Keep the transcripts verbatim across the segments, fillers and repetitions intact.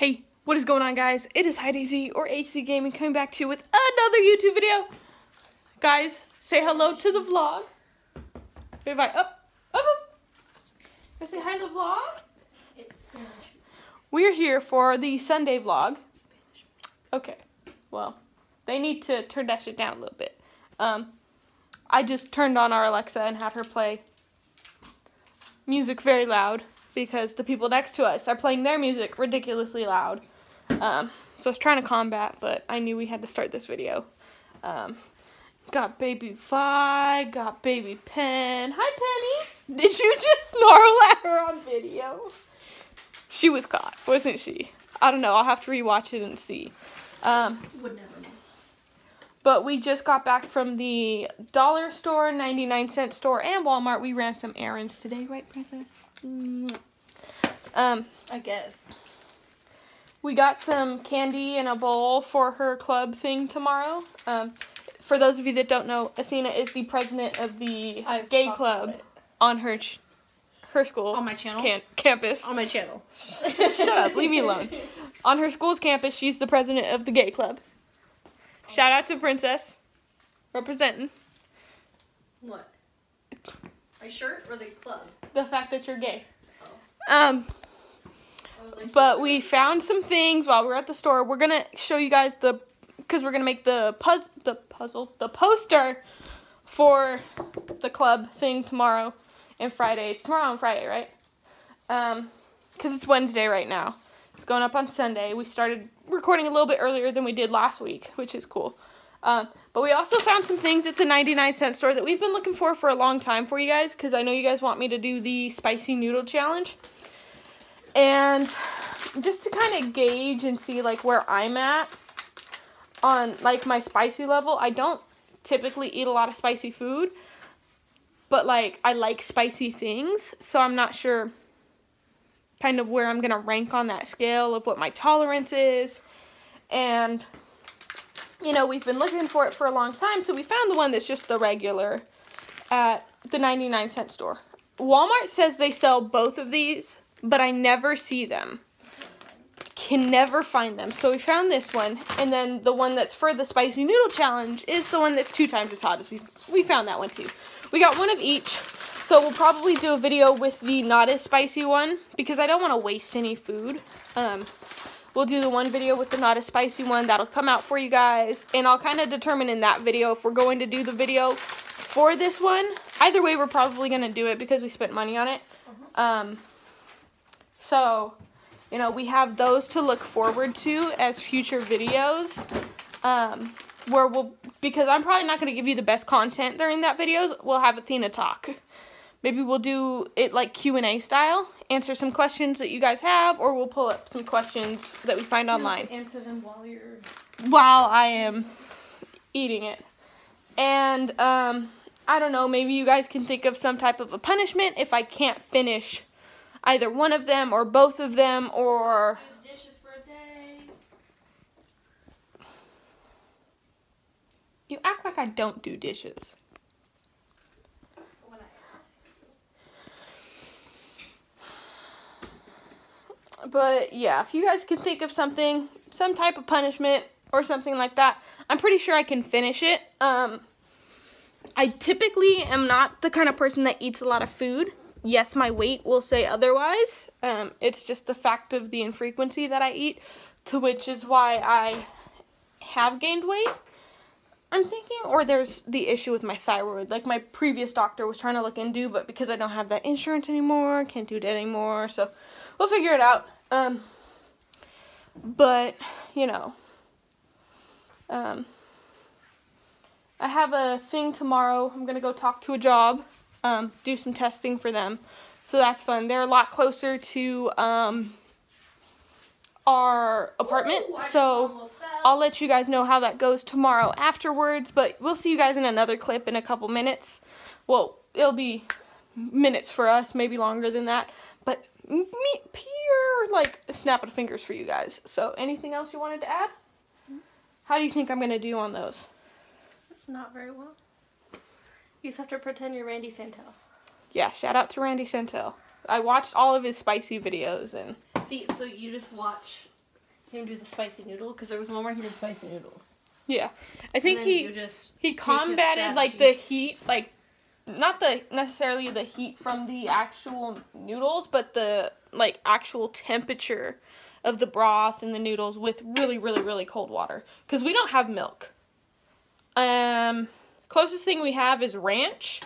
Hey, what is going on, guys? It is HeidiZ or H Z Gaming coming back to you with another YouTube video. Guys, say hello to the vlog. Bye bye. Up, up, up. Can I say hi to the vlog? We're here for the Sunday vlog. Okay, well, they need to turn that shit down a little bit. Um, I just turned on our Alexa and had her play music very loud, because the people next to us are playing their music ridiculously loud. Um, so I was trying to combat, but I knew we had to start this video. Um, got baby Vi, got baby Pen. Hi, Penny! Did you just snarl at her on video? She was caught, wasn't she? I don't know, I'll have to rewatch it and see. Um, Would never know. But we just got back from the dollar store, ninety-nine cent store, and Walmart. We ran some errands today, right, Princess? Um, I guess. We got some candy in a bowl for her club thing tomorrow. Um, for those of you that don't know, Athena is the president of the I've gay club on her ch her school. On my channel? Can campus. On my channel. Shut up. Leave me alone. On her school's campus, she's the president of the gay club. Oh. Shout out to Princess. Representing. What? My shirt or the club? The fact that you're gay. Oh. Um, but we found some things while we were at the store. We're going to show you guys the, because we're going to make the, puz the puzzle, the poster for the club thing tomorrow and Friday. It's tomorrow and Friday, right? Um, because it's Wednesday right now. It's going up on Sunday. We started recording a little bit earlier than we did last week, which is cool. Um, but we also found some things at the ninety-nine cent store that we've been looking for for a long time for you guys, because I know you guys want me to do the spicy noodle challenge. And just to kind of gauge and see, like, where I'm at on, like, my spicy level, I don't typically eat a lot of spicy food, but, like, I like spicy things, so I'm not sure kind of where I'm going to rank on that scale of what my tolerance is. And you know, we've been looking for it for a long time, so we found the one that's just the regular at the ninety-nine cent store. Walmart says they sell both of these, but I never see them. Can never find them. So we found this one, and then the one that's for the spicy noodle challenge is the one that's two times as hot as we we found that one too. We got one of each, so we'll probably do a video with the not as spicy one, because I don't want to waste any food. Um... We'll do the one video with the not as spicy one. That'll come out for you guys. And I'll kind of determine in that video if we're going to do the video for this one. Either way, we're probably going to do it because we spent money on it. Um, so, you know, we have those to look forward to as future videos. Um, where we'll, because I'm probably not going to give you the best content during that video, we'll have Athena talk. Maybe we'll do it like Q and A style. Answer some questions that you guys have, or we'll pull up some questions that we find online. Answer them while you're... While I am eating it. And, um, I don't know, maybe you guys can think of some type of a punishment if I can't finish either one of them, or both of them, or... Do the dishes for a day. You act like I don't do dishes. But, yeah, if you guys can think of something, some type of punishment or something like that, I'm pretty sure I can finish it. Um, I typically am not the kind of person that eats a lot of food. Yes, my weight will say otherwise. Um, it's just the fact of the infrequency that I eat, to which is why I have gained weight, I'm thinking. Or there's the issue with my thyroid. Like, my previous doctor was trying to look into, but because I don't have that insurance anymore, can't do that anymore, so... We'll figure it out, um, but, you know, um, I have a thing tomorrow. I'm going to go talk to a job, um, do some testing for them, so that's fun. They're a lot closer to, um, our apartment, Ooh, so I'll let you guys know how that goes tomorrow afterwards, but we'll see you guys in another clip in a couple minutes. Well, it'll be minutes for us, maybe longer than that, but... Me, pure, like, snap of fingers for you guys. So, anything else you wanted to add? How do you think I'm going to do on those? Not very well. You just have to pretend you're Randy Santel. Yeah, shout out to Randy Santel. I watched all of his spicy videos and... See, so you just watch him do the spicy noodle, because there was one where he did spicy noodles. Yeah, I think he just he combated like the heat, like not the necessarily the heat from the actual noodles, but the like actual temperature of the broth and the noodles with really, really, really cold water, because we don't have milk. Um, closest thing we have is ranch,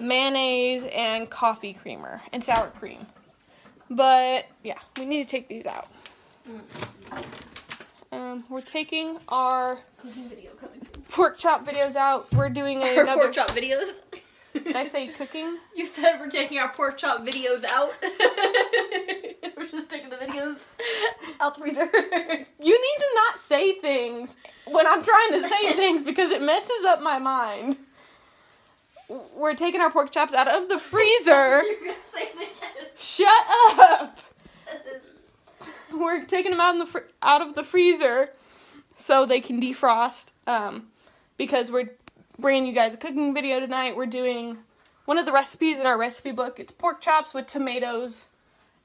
mayonnaise, and coffee creamer and sour cream. But yeah, we need to take these out. Um, we're taking our cooking video coming soon. Pork chop videos out. We're doing our another pork chop videos. Did I say cooking? You said we're taking our pork chop videos out. We're just taking the videos out the freezer. You need to not say things when I'm trying to say things, because it messes up my mind. We're taking our pork chops out of the freezer. You're gonna say it again. Shut up. We're taking them out in the fr out of the freezer so they can defrost. Um, because we're bringing you guys a cooking video tonight. We're doing one of the recipes in our recipe book. It's pork chops with tomatoes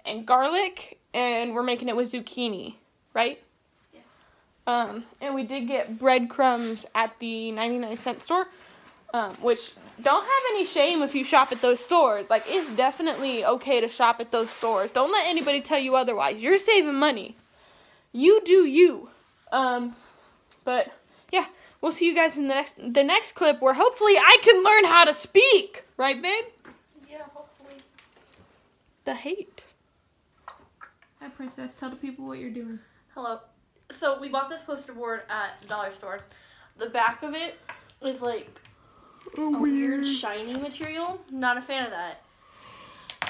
and garlic, and we're making it with zucchini, right? Yeah. Um, and we did get breadcrumbs at the ninety-nine cent store, um, which don't have any shame if you shop at those stores. Like, it's definitely okay to shop at those stores. Don't let anybody tell you otherwise. You're saving money. You do you. Um, but yeah, we'll see you guys in the next the next clip, where hopefully I can learn how to speak, right, babe? Yeah, hopefully. The hate. Hi, princess. Tell the people what you're doing. Hello. So we bought this poster board at the dollar store. The back of it is like a weird shiny material. Not a fan of that.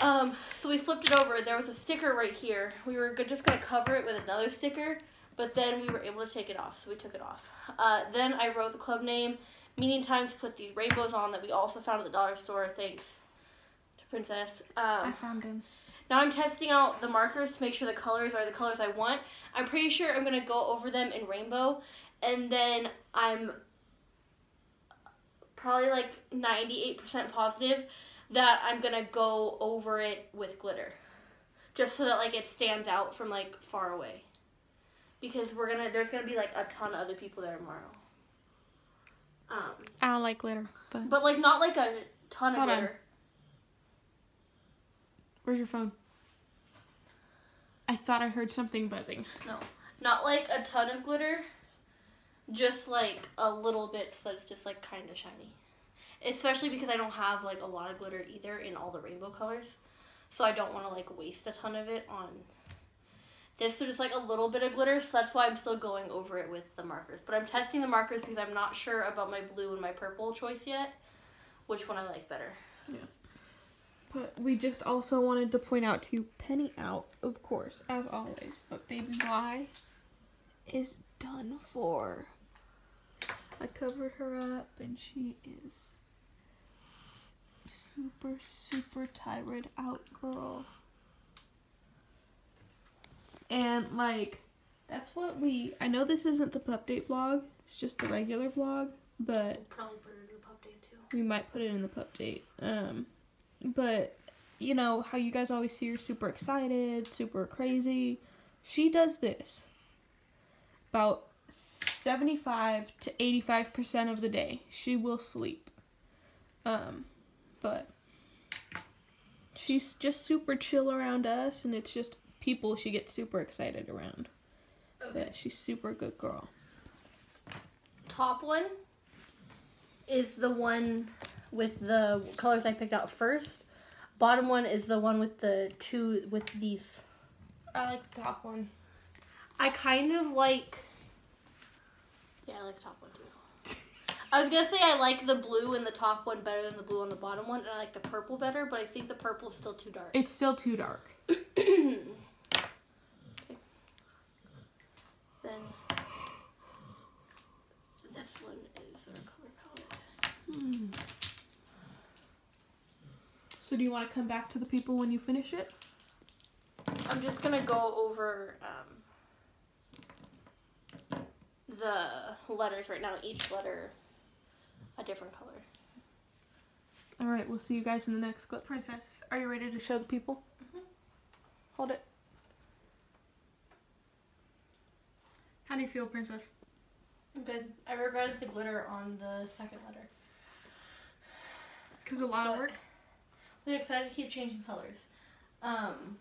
Um, so we flipped it over. There was a sticker right here. We were just going to cover it with another sticker, but then we were able to take it off, so we took it off. Uh, then I wrote the club name. Meeting times put these rainbows on that we also found at the dollar store, thanks to Princess. Um, I found them. Now I'm testing out the markers to make sure the colors are the colors I want. I'm pretty sure I'm going to go over them in rainbow, and then I'm probably like ninety-eight percent positive that I'm gonna go over it with glitter, just so that like it stands out from like far away, because we're gonna there's gonna be like a ton of other people there tomorrow. Um, I don't like glitter, but but like not like a ton of glitter. On. Where's your phone? I thought I heard something buzzing. No, not like a ton of glitter. Just like a little bit, so it's just like kind of shiny. Especially because I don't have like a lot of glitter either in all the rainbow colors, so I don't want to like waste a ton of it on this. So just like a little bit of glitter, so that's why I'm still going over it with the markers. But I'm testing the markers because I'm not sure about my blue and my purple choice yet, which one I like better. Yeah. But we just also wanted to point out to you, Penny out, of course, as always. But Baby Y is done for. I covered her up, and she is super, super tired out, girl. And, like, that's what we... I know this isn't the pup date vlog. It's just the regular vlog, but... We'll probably put it in the pup date, too. We might put it in the pup date. Um, but, you know, how you guys always see her super excited, super crazy. She does this about seventy-five to eighty-five percent of the day. She will sleep. Um, but she's just super chill around us, and it's just people she gets super excited around. Okay. But she's super good girl. Top one is the one with the colors I picked out first. Bottom one is the one with the two, with these. I like the top one. I kind of like... Yeah, I like the top one too. I was going to say I like the blue in the top one better than the blue on the bottom one, and I like the purple better, but I think the purple's still too dark. It's still too dark. Okay. Then this one is our color palette. Hmm. So do you want to come back to the people when you finish it? I'm just going to go over... Um, the letters right now, each letter a different color. Alright, we'll see you guys in the next clip. Princess, are you ready to show the people? Mm-hmm. Hold it. How do you feel, princess? I'm good. I regretted the glitter on the second letter. Because a lot but, of work? Yeah, because I had to keep changing colors. Um,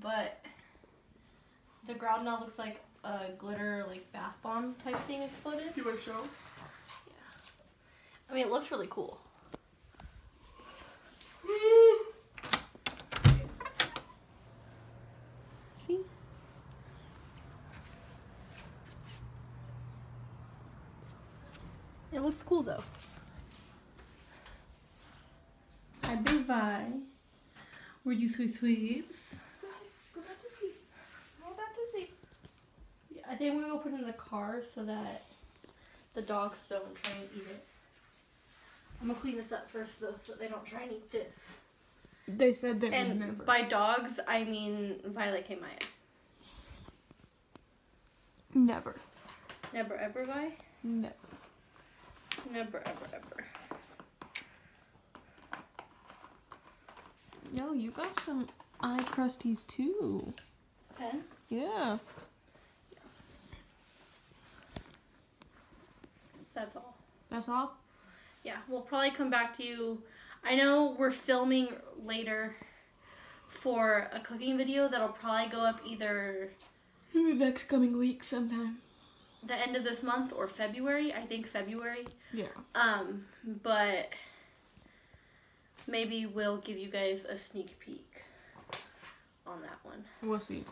but the ground now looks like a glitter, like, bath bomb type thing exploded. Do you want to show? Yeah. I mean, it looks really cool. See? It looks cool, though. Hi, Big Vi. Were you sweet sweets? Go back to sleep. Go back to sleep. Yeah, I think we will put it in the car so that the dogs don't try and eat it. I'm gonna clean this up first, though, so they don't try and eat this. They said they and would never. And by dogs, I mean Violet K. Maya. Never. Never ever, Vi? Never. Never ever ever. No, you got some eye crusties too. Pen? Yeah. Yeah. That's all. That's all? Yeah, we'll probably come back to you. I know we're filming later for a cooking video that'll probably go up either in the next coming week sometime. The end of this month or February. I think February. Yeah. Um, but maybe we'll give you guys a sneak peek on that one. We'll see.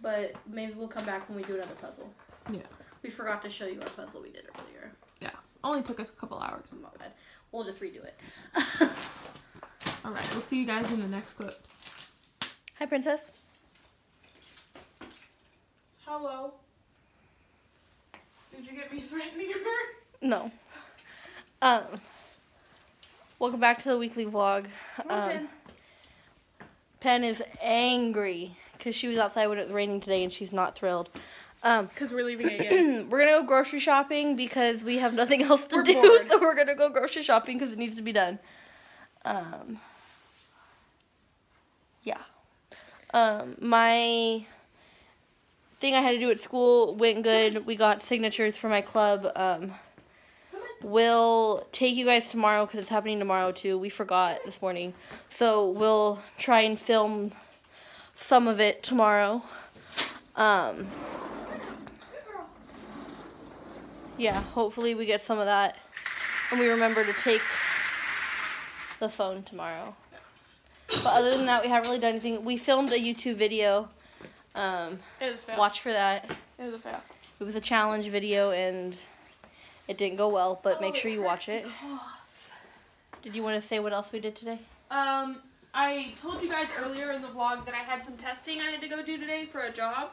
But maybe we'll come back when we do another puzzle. Yeah. We forgot to show you our puzzle we did earlier. Yeah. Only took us a couple hours. My bad. We'll just redo it. Alright, we'll see you guys in the next clip. Hi, princess. Hello. Did you get me threatening her? No. Um, welcome back to the weekly vlog. Um, Pen is angry because she was outside when it was raining today and she's not thrilled. Um, because we're leaving again. We're going to go grocery shopping because we have nothing else to we're do. Bored. So we're going to go grocery shopping because it needs to be done. Um, yeah. Um, my thing I had to do at school went good. We got signatures for my club. Um, we'll take you guys tomorrow because it's happening tomorrow too. We forgot this morning. So we'll try and film some of it tomorrow. Um... Yeah, hopefully we get some of that and we remember to take the phone tomorrow. But other than that, we haven't really done anything. We filmed a YouTube video. Um, it was a fail. Watch for that. It was a fail. It was a challenge video and it didn't go well, but oh, make sure you watch it. Off. Did you want to say what else we did today? Um, I told you guys earlier in the vlog that I had some testing I had to go do today for a job.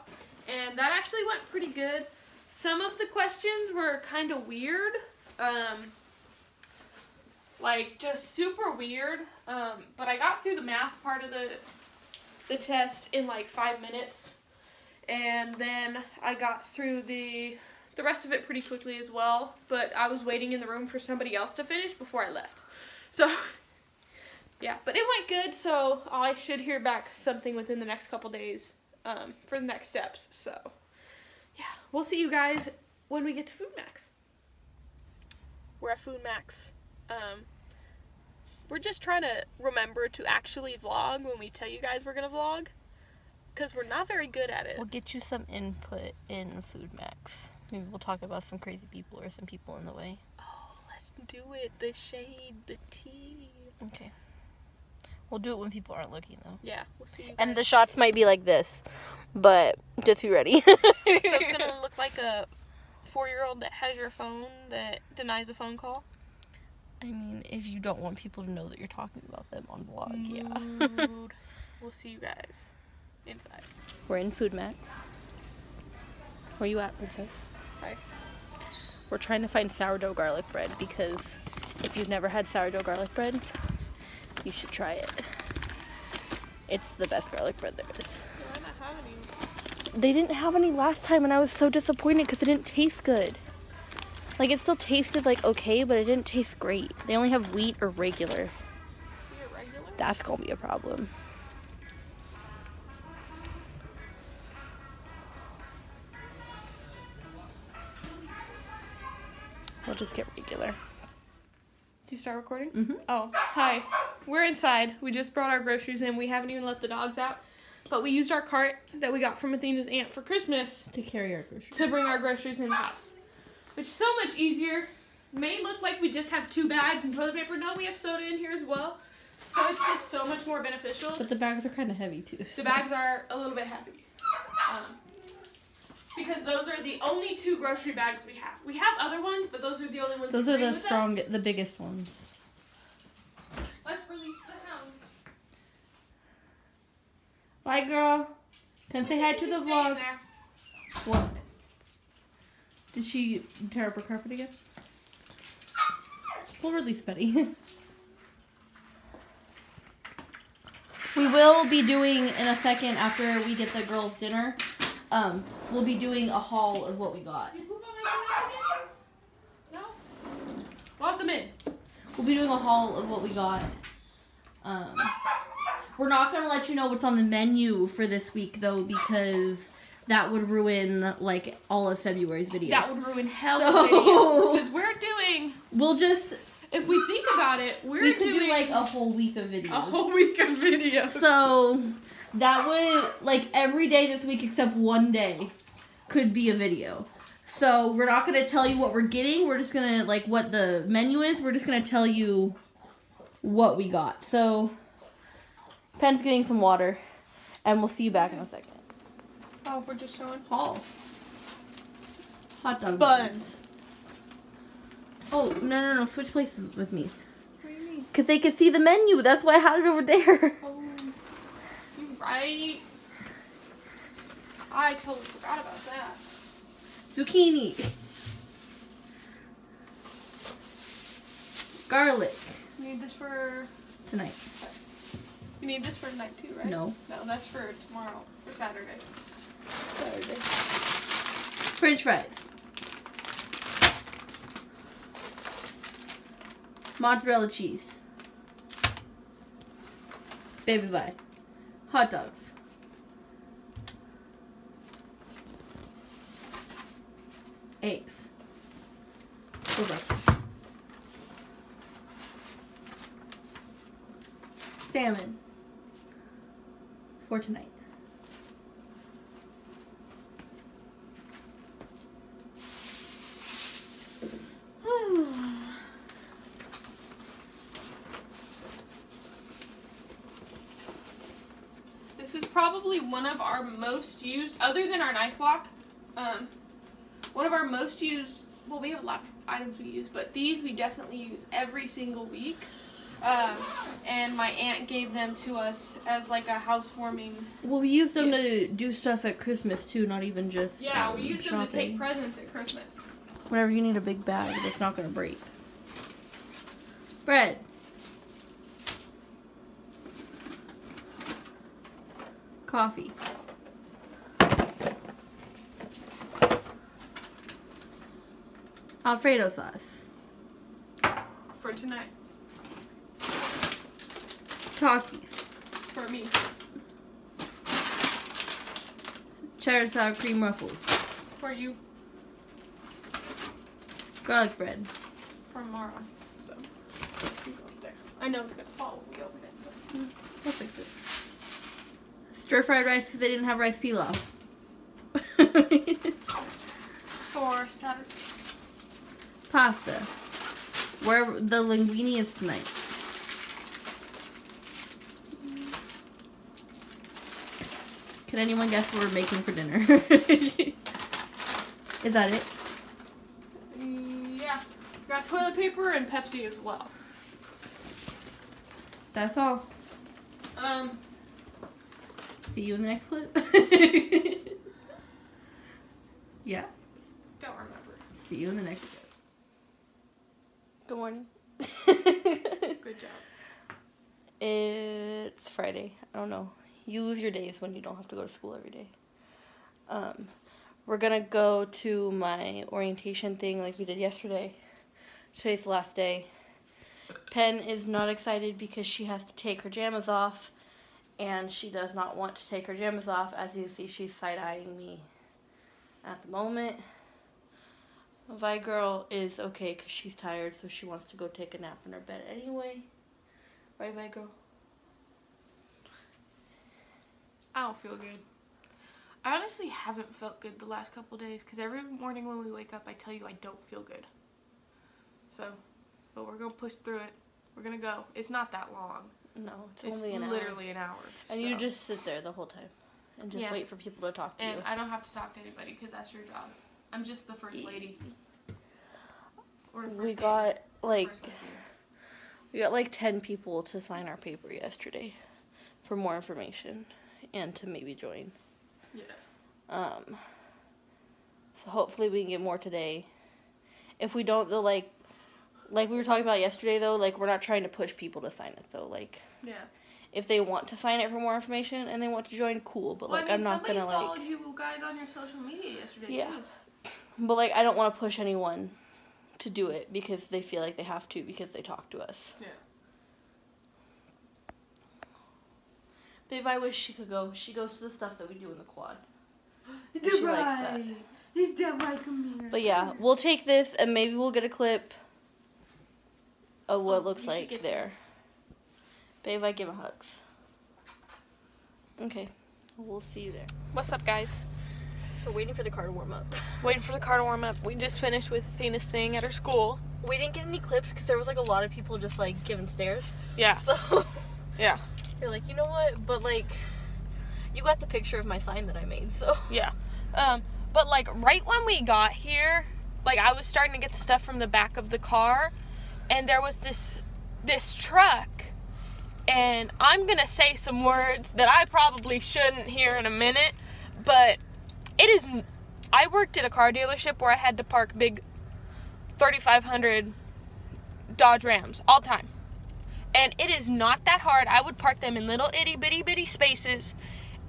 And that actually went pretty good. Some of the questions were kind of weird, um, like just super weird, um, but I got through the math part of the, the test in like five minutes, and then I got through the, the rest of it pretty quickly as well, but I was waiting in the room for somebody else to finish before I left. So, yeah, but it went good, so I should hear back something within the next couple days um, for the next steps, so. Yeah, we'll see you guys when we get to Food Maxx. We're at Food Maxx. Um, we're just trying to remember to actually vlog when we tell you guys we're going to vlog. Because we're not very good at it. We'll get you some input in Food Maxx. Maybe we'll talk about some crazy people or some people in the way. Oh, let's do it. The shade, the tea. Okay. We'll do it when people aren't looking, though. Yeah, we'll see you guys. And the shots might be like this. But just be ready. So it's going to look like a four-year-old that has your phone that denies a phone call? I mean, if you don't want people to know that you're talking about them on vlog, yeah. We'll see you guys inside. We're in Food Maxx. Where you at, princess? Hi. We're trying to find sourdough garlic bread because if you've never had sourdough garlic bread, you should try it. It's the best garlic bread there is. They didn't have any last time and I was so disappointed because it didn't taste good. Like it still tasted like okay, but it didn't taste great. They only have wheat or regular. regular? That's gonna be a problem. We'll just get regular. Do you start recording? Mm-hmm. Oh, hi. We're inside. We just brought our groceries in. We haven't even let the dogs out. But we used our cart that we got from Athena's aunt for Christmas to carry our groceries. To bring our groceries in the house. Which is so much easier. May look like we just have two bags and toilet paper. No, we have soda in here as well. So it's just so much more beneficial. But the bags are kind of heavy too. The bags are a little bit heavy. Um, because those are the only two grocery bags we have. We have other ones, but those are the only ones. Those are the strong, the biggest ones. Let's release the hound. Bye, girl. Come say hi to the vlog. What? Did she tear up her carpet again? We'll release Betty. We will be doing, in a second, after we get the girls' dinner, um, we'll be doing a haul of what we got. Did you put my glass in? No? Lock them in. We'll be doing a haul of what we got. Um, we're not going to let you know what's on the menu for this week, though, because that would ruin, like, all of February's videos. That would ruin hell so, videos. Because we're doing... We'll just... If we think about it, we're we could doing do like a whole week of videos. A whole week of videos. So that would, like, every day this week except one day could be a video. So we're not going to tell you what we're getting. We're just going to, like, what the menu is. We're just going to tell you what we got. So Pen's getting some water, and we'll see you back in a second. Oh, we're just showing hauls. Hot dog buns. Oh, no, no, no, switch places with me. What do you mean? Because they could see the menu. That's why I had it over there. Oh, you're right. I totally forgot about that. Zucchini. Garlic. You need this for... Tonight. You need this for tonight too, right? No. No, that's for tomorrow. Or Saturday. Saturday. French fries. Mozzarella cheese. Baby bye. Hot dogs. Eggs. Over. Salmon. For tonight. Probably one of our most used, other than our knife block, um, one of our most used, well, we have a lot of items we use, but these we definitely use every single week, um, and my aunt gave them to us as like a housewarming. Well, we use them to do stuff at Christmas, too, not even just Yeah, um, we use shopping. them to take presents at Christmas. Whenever you need a big bag that's not going to break. Bread. Coffee. Alfredo sauce. For tonight. Takis. For me. Cheddar sour cream ruffles. For you. Garlic bread. For Mara. So, you go up there. I know it's going to fall when we open it. But, mm, we'll fix it. Stir-fried rice because they didn't have rice pilaf. For Saturday. Pasta. Where the linguine is tonight. Can anyone guess what we're making for dinner? Is that it? Yeah. Got toilet paper and Pepsi as well. That's all. Um... See you in the next clip. Yeah? Don't remember. See you in the next clip. Good morning. Good job. It's Friday. I don't know. You lose your days when you don't have to go to school every day. Um, we're going to go to my orientation thing like we did yesterday. Today's the last day. Penn is not excited because she has to take her jammies off. And she does not want to take her jammies off. As you see, she's side-eyeing me at the moment. Vi girl is okay because she's tired, so she wants to go take a nap in her bed anyway. Right, Vi girl? I don't feel good. I honestly haven't felt good the last couple days because every morning when we wake up, I tell you I don't feel good. So, but we're going to push through it. We're going to go. It's not that long. No, it's, it's only an hour. It's literally an hour. And so. You just sit there the whole time and just yeah. wait for people to talk to and you. And I don't have to talk to anybody because that's your job. I'm just the first lady. Or first we got, like, we got like ten people to sign our paper yesterday for more information and to maybe join. Yeah. Um, so hopefully we can get more today. If we don't, though, like, like we were talking about yesterday, though, like, we're not trying to push people to sign it, though. Like, yeah. If they want to sign it for more information and they want to join, cool. But, well, like, I mean, I'm not going to, like. Somebody followed you guys on your social media yesterday, yeah. too. But, like, I don't want to push anyone to do it because they feel like they have to because they talk to us. Yeah. Babe, I wish she could go. She goes to the stuff that we do in the quad. It's she right. likes that. It's that right. Come here. But, yeah, we'll take this and maybe we'll get a clip of what oh, it looks like there. This. Babe, I give a hugs. Okay. We'll see you there. What's up, guys? We're waiting for the car to warm up. Waiting for the car to warm up. We just finished with Athena's thing at her school. We didn't get any clips because there was like a lot of people just like giving stares. Yeah. So yeah. You're like, you know what? But like, you got the picture of my sign that I made. So yeah. Um. But like, right when we got here, like I was starting to get the stuff from the back of the car, and there was this this truck, and I'm gonna say some words that I probably shouldn't hear in a minute, but. It is, I worked at a car dealership where I had to park big thirty-five hundred Dodge Rams all the time. And it is not that hard. I would park them in little itty bitty bitty spaces.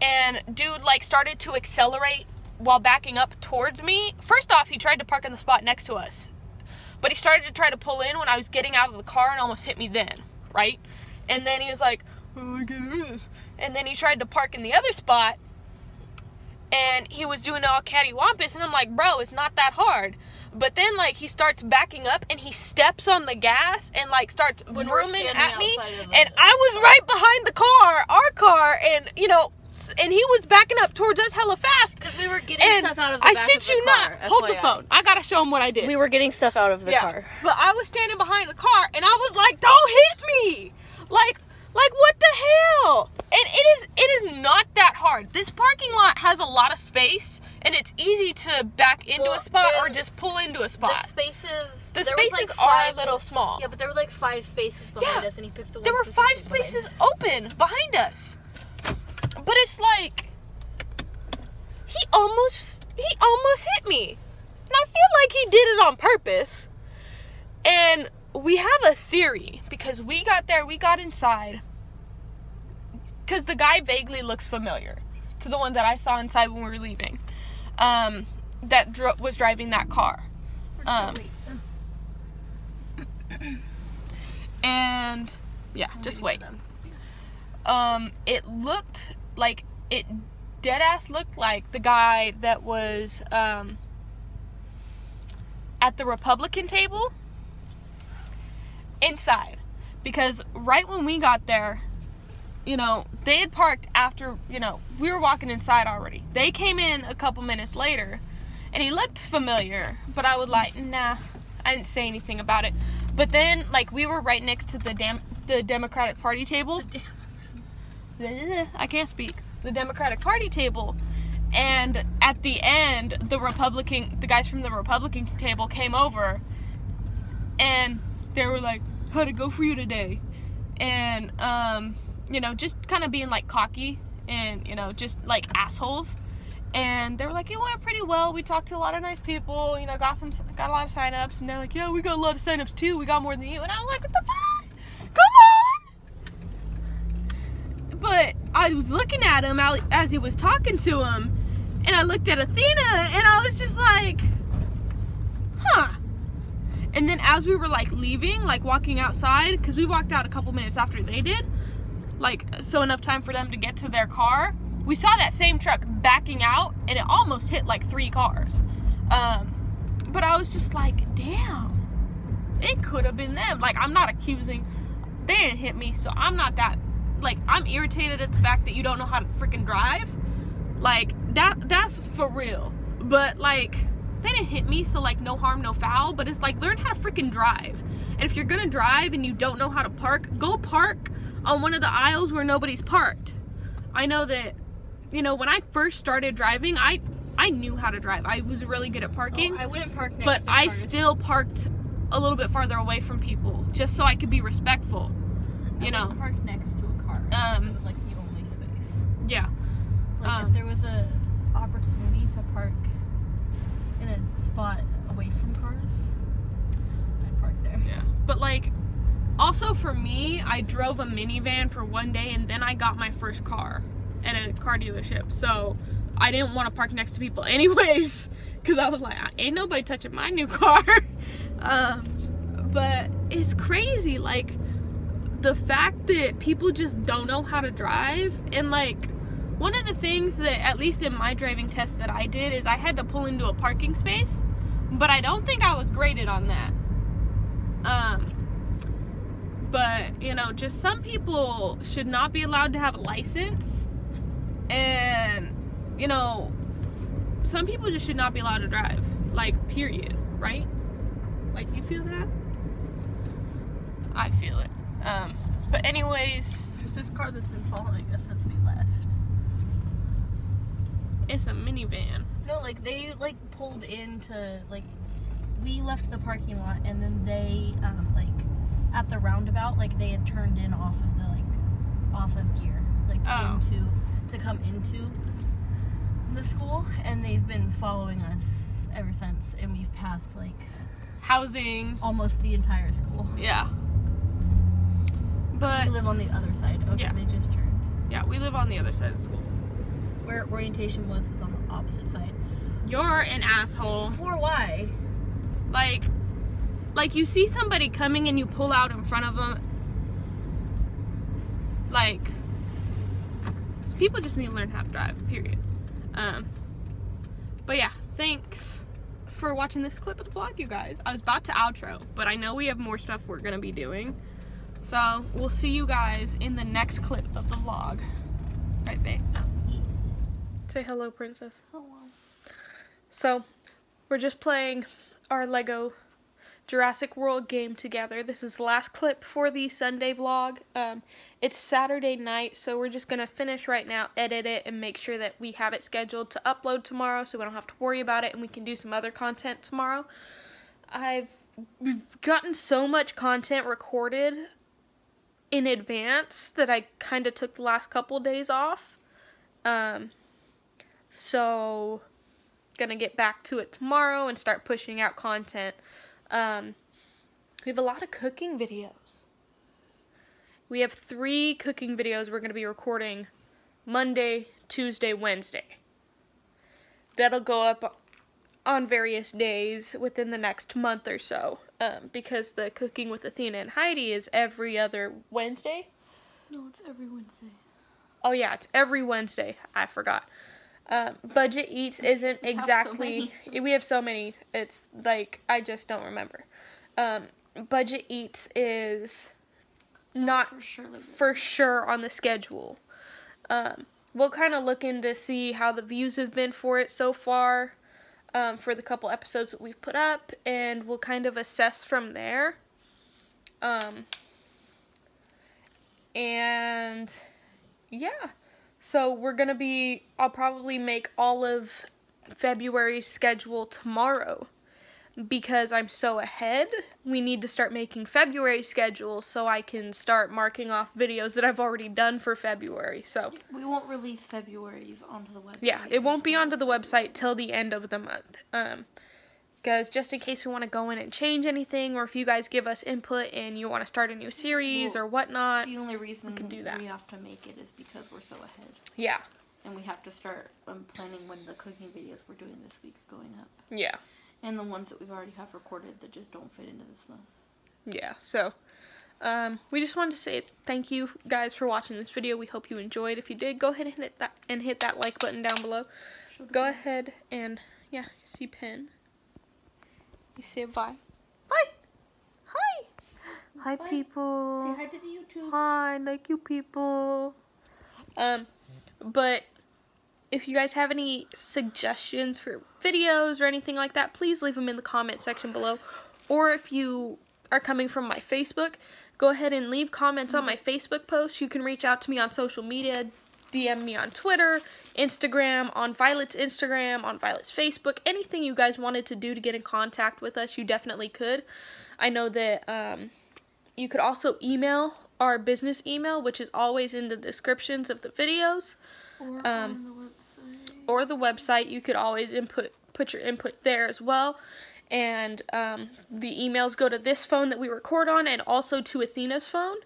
And dude like started to accelerate while backing up towards me. First off, he tried to park in the spot next to us. But he started to try to pull in when I was getting out of the car and almost hit me then, right? And then he was like, oh, I can't do this. And then he tried to park in the other spot. And he was doing all cattywampus, and I'm like, bro, it's not that hard. But then, like, he starts backing up, and he steps on the gas, and, like, starts vrooming at me. And I was right behind the car, our car, and, you know, and he was backing up towards us hella fast. Because we were getting and stuff out of the I back shit of the you car, not. F Y I. Hold the phone. I got to show him what I did. We were getting stuff out of the yeah. car. But I was standing behind the car, and I was like, don't hit me. Like, like, what the hell? And it is it is not that hard. This parking lot has a lot of space, and it's easy to back into well, a spot or just pull into a spot. The spaces, the spaces like five, are a little small. Yeah, but there were like five spaces behind yeah, us, and he picked the one. There were five spaces behind. open behind us. But it's like he almost he almost hit me, and I feel like he did it on purpose. And we have a theory because we got there, we got inside. Because the guy vaguely looks familiar to the one that I saw inside when we were leaving, um, that dro was driving that car. Um, and, yeah, just wait. Um, it looked like, it deadass looked like the guy that was um, at the Republican table inside. Because right when we got there, you know, they had parked after, you know, we were walking inside already. They came in a couple minutes later, and he looked familiar, but I was like, nah, I didn't say anything about it. But then, like, we were right next to the dam the Democratic Party table. I can't speak. The Democratic Party table. And at the end, the Republican, the guys from the Republican table came over, and they were like, how'd it go for you today? And, um... you know, just kind of being, like, cocky and, you know, just, like, assholes. And they were like, it went pretty well. We talked to a lot of nice people, you know, got some, got a lot of sign-ups. And they're like, yeah, we got a lot of sign-ups, too. We got more than you. And I was like, what the fuck? Come on! But I was looking at him as he was talking to him. And I looked at Athena, and I was just like, huh. And then as we were, like, leaving, like, walking outside, because we walked out a couple minutes after they did, like, so enough time for them to get to their car, we saw that same truck backing out, and it almost hit, like, three cars. Um, But I was just like, damn, it could have been them. Like, I'm not accusing, they didn't hit me, so I'm not that, like, I'm irritated at the fact that you don't know how to freaking drive. Like, that that's for real. But, like, they didn't hit me, so, like, no harm, no foul. But it's like, learn how to freaking drive. And if you're gonna drive and you don't know how to park, go park on one of the aisles where nobody's parked. I know that, you know, when I first started driving, I I knew how to drive. I was really good at parking. Oh, I wouldn't park next but to But I cars. still parked a little bit farther away from people, just so I could be respectful, you I know. Park next to a car. Um, it was like the only space. Yeah. Like um, if there was a opportunity to park in a spot away from cars, I'd park there. Yeah. But like, also for me, I drove a minivan for one day, and then I got my first car at a car dealership. So I didn't want to park next to people anyways, because I was like, ain't nobody touching my new car. Um, but it's crazy, like, the fact that people just don't know how to drive. And like, one of the things that, at least in my driving test that I did, is I had to pull into a parking space, but I don't think I was graded on that. Um, but, you know, just some people should not be allowed to have a license, and, you know, some people just should not be allowed to drive, like, period, right? Like, you feel that? I feel it. Um, but anyways, it's this car that's been following us since we left. It's a minivan. No, like, they, like, pulled into, like, we left the parking lot, and then they, um, like, at the roundabout, like, they had turned in off of the, like, off of gear. Like, oh. into, to come into the school, and they've been following us ever since, and we've passed, like, housing, almost the entire school. Yeah. But we live on the other side. Okay, yeah. They just turned. Yeah, we live on the other side of the school. Where orientation was was on the opposite side. You're an asshole. For why? Like, like you see somebody coming and you pull out in front of them. Like, people just need to learn how to drive. Period. Um. But yeah, thanks for watching this clip of the vlog, you guys. I was about to outro, but I know we have more stuff we're gonna be doing, so we'll see you guys in the next clip of the vlog. Right, babe? Say hello, princess. Hello. So we're just playing our LEGO Jurassic World game together. This is the last clip for the Sunday vlog. Um, it's Saturday night, so we're just gonna finish right now, edit it, and make sure that we have it scheduled to upload tomorrow so we don't have to worry about it, and we can do some other content tomorrow. I've gotten so much content recorded in advance that I kind of took the last couple days off. Um, so gonna get back to it tomorrow and start pushing out content. Um, we have a lot of cooking videos. We have three cooking videos we're going to be recording Monday, Tuesday, Wednesday. That'll go up on various days within the next month or so, um, because the Cooking with Athena and Heidi is every other Wednesday. No, it's every Wednesday. Oh yeah, it's every Wednesday. I forgot. Um, Budget Eats isn't exactly, have so we have so many, it's like, I just don't remember. Um, Budget Eats is not, not for, sure, like for sure on the schedule. Um, we'll kind of look in to see how the views have been for it so far, um, for the couple episodes that we've put up, and we'll kind of assess from there. Um, and yeah. So we're going to be, I'll probably make all of February's schedule tomorrow because I'm so ahead. We need to start making February's schedule so I can start marking off videos that I've already done for February. So we won't release February's onto the website. Yeah, it won't be onto the website till the end of the month. Um, because just in case we want to go in and change anything, or if you guys give us input and you want to start a new series well, or whatnot, the only reason we can do that. We have to make it is because we're so ahead. Yeah. And we have to start um, planning when the cooking videos we're doing this week are going up. Yeah. And the ones that we already have recorded that just don't fit into this month. Yeah, so um, we just wanted to say thank you guys for watching this video. We hope you enjoyed. If you did, go ahead and hit that, and hit that like button down below. Should go ahead and, yeah, see Penn. You say bye. Bye. Hi. Hi, bye. People. Say hi to the YouTube. Hi, like you people. Um, but if you guys have any suggestions for videos or anything like that, please leave them in the comment section below. Or if you are coming from my Facebook, go ahead and leave comments on my Facebook post. You can reach out to me on social media, D M me on Twitter, Instagram, on Violet's Instagram, on Violet's Facebook. Anything you guys wanted to do to get in contact with us, you definitely could. I know that um, you could also email our business email, which is always in the descriptions of the videos. Or um, on the website. Or the website. You could always input put your input there as well. And um, the emails go to this phone that we record on and also to Athena's phone.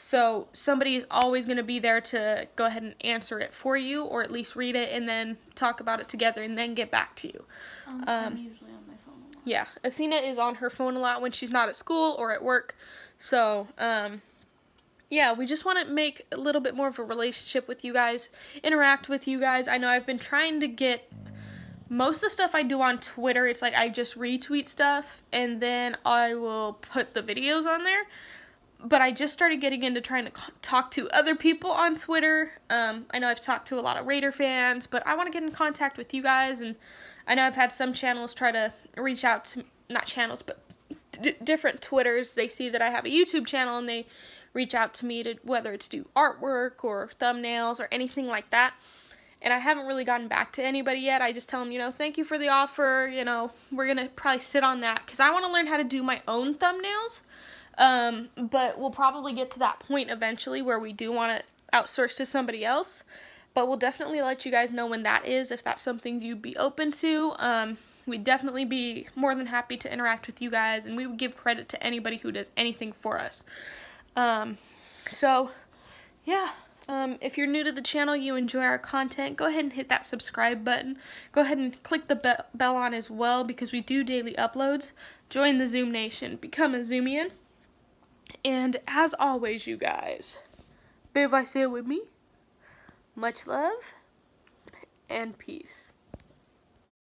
So somebody is always going to be there to go ahead and answer it for you, or at least read it and then talk about it together and then get back to you. Um, um, I'm usually on my phone a lot. Yeah, Athena is on her phone a lot when she's not at school or at work. So, um, yeah, we just want to make a little bit more of a relationship with you guys, interact with you guys. I know I've been trying to get... most of the stuff I do on Twitter, it's like I just retweet stuff, and then I will put the videos on there. But I just started getting into trying to talk to other people on Twitter. Um, I know I've talked to a lot of Raider fans, but I want to get in contact with you guys. And I know I've had some channels try to reach out to, not channels, but d different Twitters. They see that I have a YouTube channel, and they reach out to me to whether it's do artwork or thumbnails or anything like that. And I haven't really gotten back to anybody yet. I just tell them, you know, thank you for the offer. You know, we're going to probably sit on that. Because I want to learn how to do my own thumbnails. Um, but we'll probably get to that point eventually where we do want to outsource to somebody else. But we'll definitely let you guys know when that is, if that's something you'd be open to. Um, we'd definitely be more than happy to interact with you guys. And we would give credit to anybody who does anything for us. Um, so, yeah. Um, if you're new to the channel, you enjoy our content, go ahead and hit that subscribe button. Go ahead and click the be- bell on as well, because we do daily uploads. Join the Zoom Nation. Become a Zoomian. And as always, you guys, babe, I say it with me. Much love and peace.